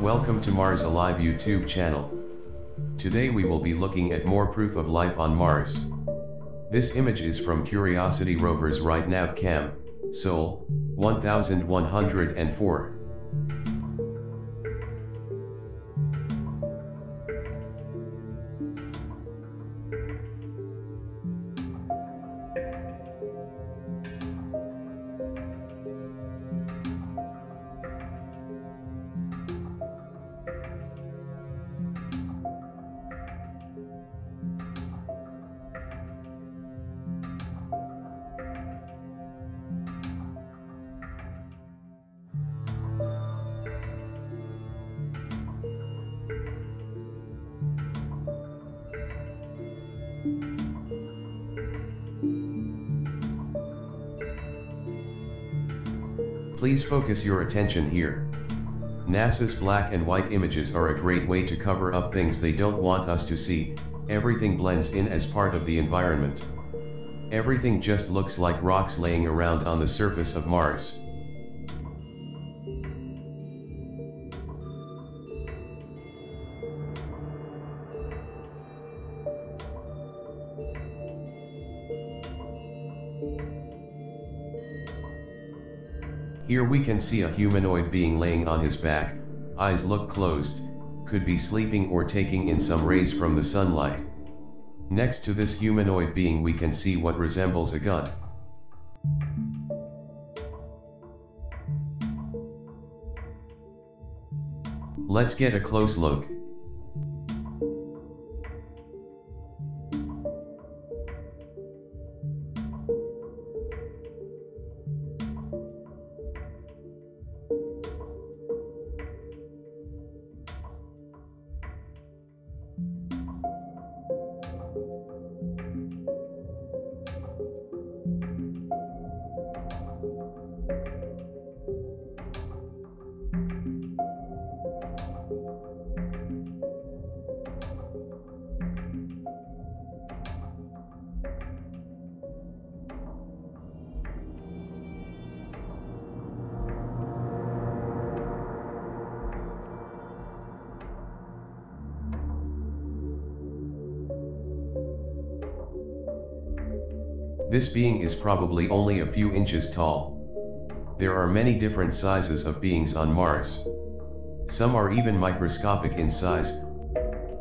Welcome to Mars Alive YouTube channel. Today we will be looking at more proof of life on Mars. This image is from Curiosity rover's right nav cam, Sol, 1104. Please focus your attention here. NASA's black and white images are a great way to cover up things they don't want us to see. Everything blends in as part of the environment. Everything just looks like rocks laying around on the surface of Mars. Here we can see a humanoid being laying on his back, eyes look closed, could be sleeping or taking in some rays from the sunlight. Next to this humanoid being we can see what resembles a gun. Let's get a close look. This being is probably only a few inches tall. There are many different sizes of beings on Mars. Some are even microscopic in size,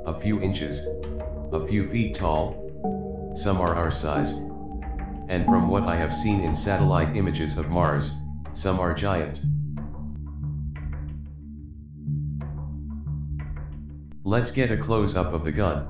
a few inches, a few feet tall. Some are our size. And from what I have seen in satellite images of Mars, some are giant. Let's get a close-up of the gun.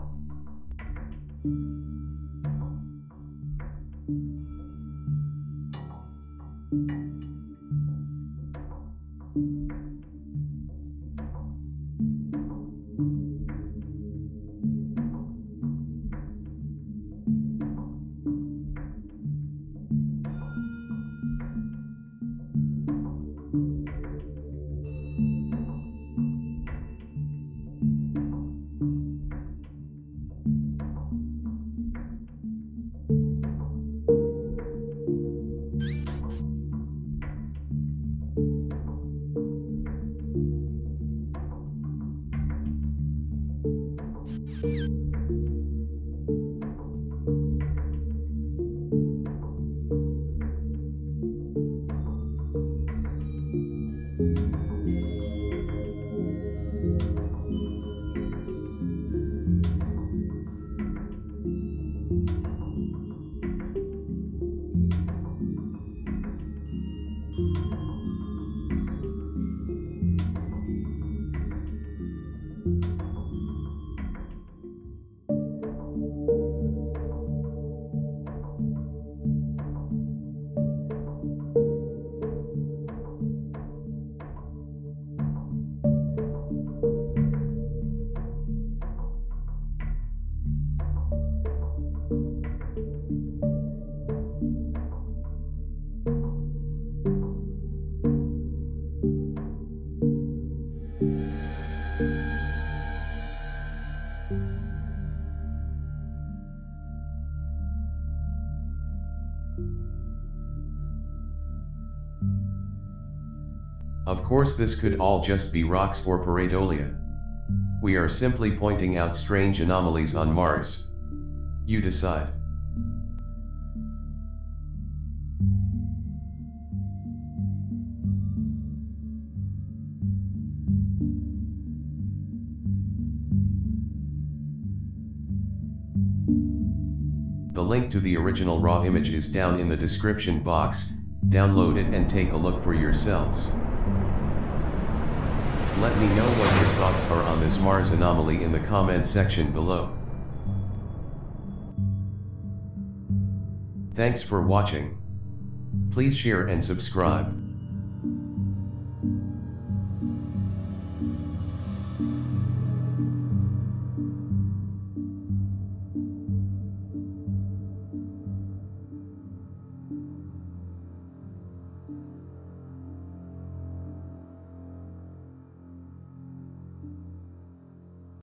Of course, this could all just be rocks or pareidolia. We are simply pointing out strange anomalies on Mars. You decide. The link to the original raw image is down in the description box. Download it and take a look for yourselves. Let me know what your thoughts are on this Mars anomaly in the comment section below. Thanks for watching. Please share and subscribe.